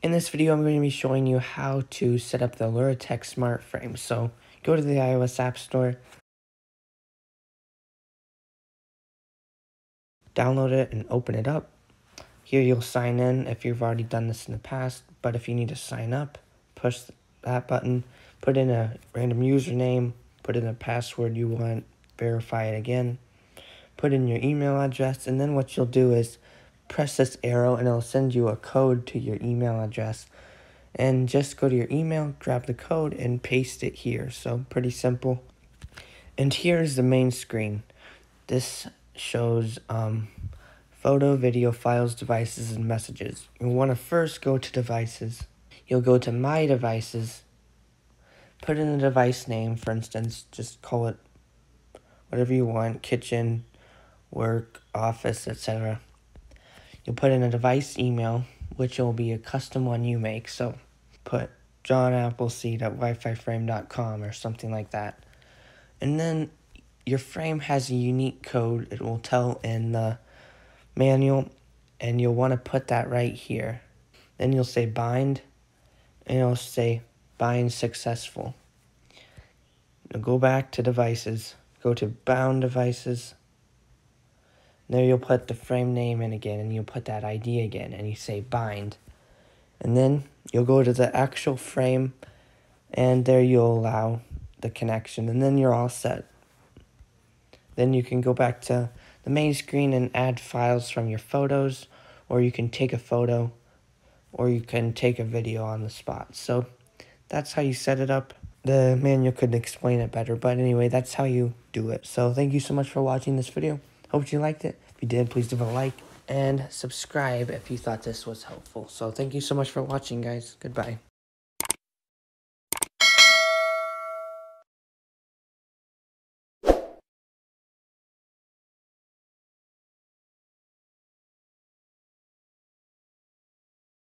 In this video, I'm going to be showing you how to set up the Aluratek Smart Frame. So go to the iOS App Store, download it and open it up. Here you'll sign in if you've already done this in the past, but if you need to sign up, push that button, put in a random username, put in a password you want, verify it again, put in your email address, and then what you'll do is press this arrow and it'll send you a code to your email address, and just go to your email, grab the code and paste it here. So pretty simple. And here's the main screen. This shows photo, video, files, devices, and messages. You want to first go to devices. You'll go to My Devices, put in a device name, for instance, just call it whatever you want, kitchen, work, office, etc. You'll put in a device email, which will be a custom one you make. So put johnapplesee@wififrame.com or something like that. And then your frame has a unique code. It will tell in the manual, and you'll want to put that right here. Then you'll say bind, and it'll say bind successful. Now go back to devices, go to bound devices. There you'll put the frame name in again, and you'll put that ID again, and you say bind. And then you'll go to the actual frame, and there you'll allow the connection, and then you're all set. Then you can go back to the main screen and add files from your photos, or you can take a photo, or you can take a video on the spot. So that's how you set it up. The manual couldn't explain it better, but anyway, that's how you do it. So thank you so much for watching this video. Hope you liked it. If you did, please give it a like and subscribe if you thought this was helpful. So thank you so much for watching, guys. Goodbye.